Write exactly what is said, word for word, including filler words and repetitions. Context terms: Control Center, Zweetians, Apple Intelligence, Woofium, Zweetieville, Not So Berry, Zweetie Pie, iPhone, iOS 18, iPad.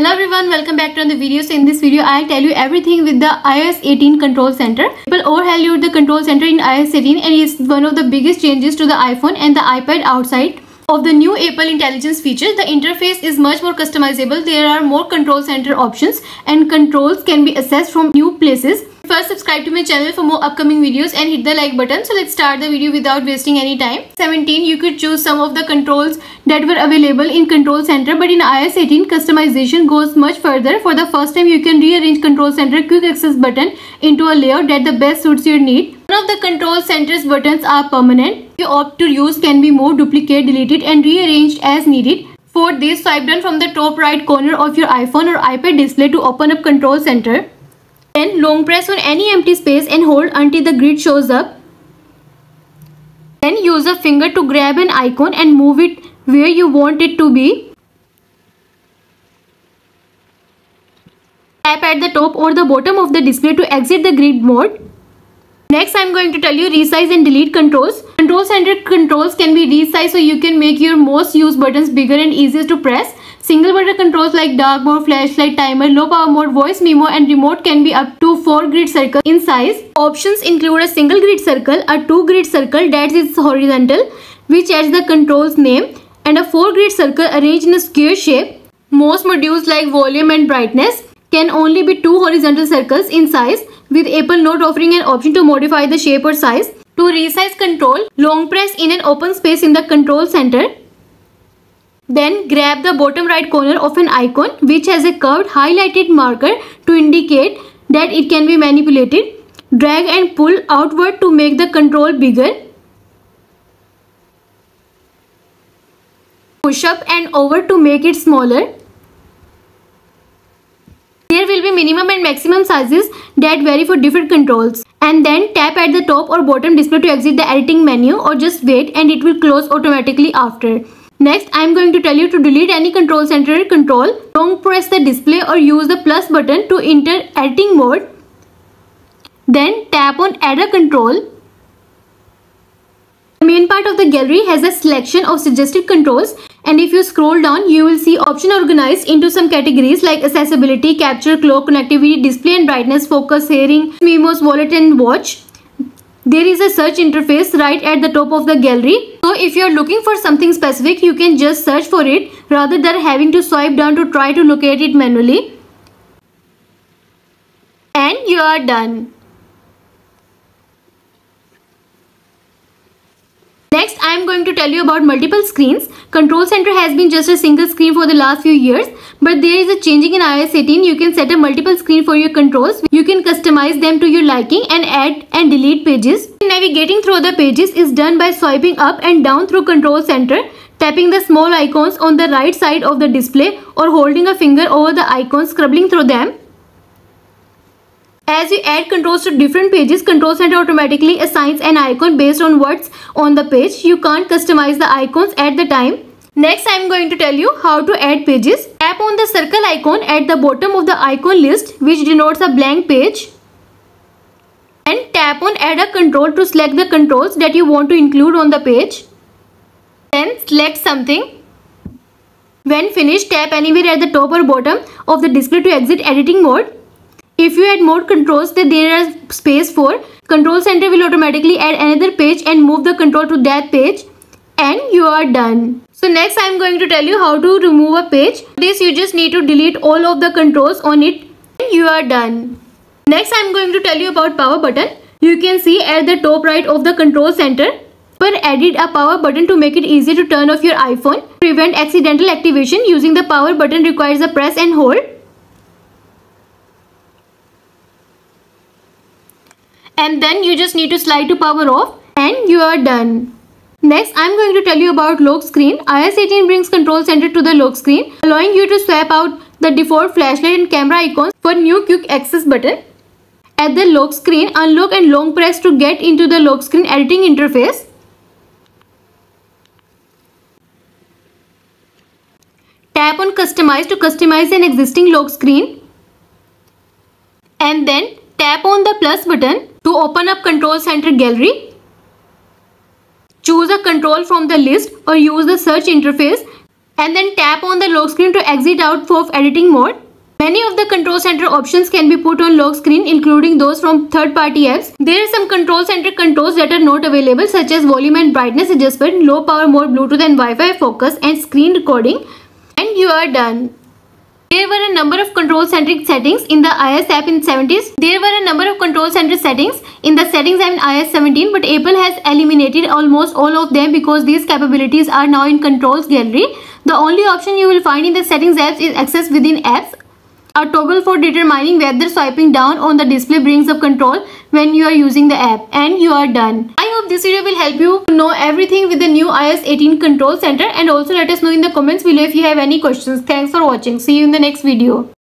Hello everyone, welcome back to another video. So in this video I'll tell you everything with the i O S eighteen control center. People overhauled the control center in i O S eighteen and it's one of the biggest changes to the iPhone and the iPad outside of the new Apple Intelligence feature. The interface is much more customizable. There are more control center options and controls can be accessed from new places. First, subscribe to my channel for more upcoming videos and hit the like button. So let's start the video without wasting any time. seventeen, you could choose some of the controls that were available in Control Center, but in i O S eighteen, customization goes much further. For the first time, you can rearrange Control Center quick access button into a layout that the best suits your need. None of the Control Center's buttons are permanent. You opt to use can be moved, duplicated, deleted, and rearranged as needed. For this, swipe down from the top right corner of your iPhone or iPad display to open up Control Center. Then long press on any empty space and hold until the grid shows up. Then use a finger to grab an icon and move it where you want it to be. Tap at the top or the bottom of the display to exit the grid mode. Next, I am going to tell you resize and delete controls. Control center controls can be resized so you can make your most used buttons bigger and easier to press. Single button controls like dark mode, flashlight, timer, low power mode, voice memo and remote can be up to four grid circles in size. Options include a single grid circle, a two grid circle that is horizontal which adds the control's name and a four grid circle arranged in a square shape. Most modules like volume and brightness can only be two horizontal circles in size, with Apple not offering an option to modify the shape or size. To resize control, long press in an open space in the control center. Then grab the bottom right corner of an icon which has a curved highlighted marker to indicate that it can be manipulated. Drag and pull outward to make the control bigger. Push up and over to make it smaller. There will be minimum and maximum sizes that vary for different controls. And then tap at the top or bottom display to exit the editing menu, or just wait and it will close automatically after. Next, I am going to tell you to delete any control center control. Don't press the display or use the plus button to enter editing mode. Then tap on add a control. The main part of the gallery has a selection of suggested controls, and if you scroll down you will see options organized into some categories like accessibility, capture, clock, connectivity, display and brightness, focus, hearing, memos, wallet and watch. There is a search interface right at the top of the gallery. So if you are looking for something specific, you can just search for it rather than having to swipe down to try to locate it manually. And you are done. Next, I am going to tell you about multiple screens. Control Center has been just a single screen for the last few years, but there is a changing in i O S eighteen. You can set up multiple screens for your controls. You can customize them to your liking and add and delete pages. Navigating through the pages is done by swiping up and down through Control Center, tapping the small icons on the right side of the display or holding a finger over the icons, scrubbing through them. As you add controls to different pages, Control Center automatically assigns an icon based on what's on the page. You can't customize the icons at the time. Next, I am going to tell you how to add pages. Tap on the circle icon at the bottom of the icon list which denotes a blank page. And tap on add a control to select the controls that you want to include on the page. Then select something. When finished, tap anywhere at the top or bottom of the display to exit editing mode. If you add more controls that there is space for, Control Center will automatically add another page and move the control to that page. And you are done. So next I am going to tell you how to remove a page. For this you just need to delete all of the controls on it. And you are done. Next I am going to tell you about power button. You can see at the top right of the Control Center, Apple added a power button to make it easy to turn off your iPhone. To prevent accidental activation, using the power button requires a press and hold. And then you just need to slide to power off and you are done. Next, I am going to tell you about lock screen. i O S eighteen brings Control Center to the lock screen, allowing you to swap out the default flashlight and camera icons for new quick access button. At the lock screen, unlock and long press to get into the lock screen editing interface. Tap on customize to customize an existing lock screen. And then tap on the plus button to open up Control Center gallery. Choose a control from the list or use the search interface and then tap on the lock screen to exit out of editing mode. Many of the control center options can be put on lock screen, including those from third-party apps. There are some control center controls that are not available, such as volume and brightness adjustment, low power mode, Bluetooth and Wi-Fi focus, and screen recording. And you are done. There were a number of control centric settings in the iOS app in seventies. There were a number of control centric settings in the settings app in iOS seventeen, but Apple has eliminated almost all of them because these capabilities are now in controls gallery. The only option you will find in the settings apps is access within apps, a toggle for determining whether swiping down on the display brings up control when you are using the app. And you are done. I hope this video will help you to know everything with the new iOS eighteen control center, and also let us know in the comments below if you have any questions. Thanks for watching. See you in the next video.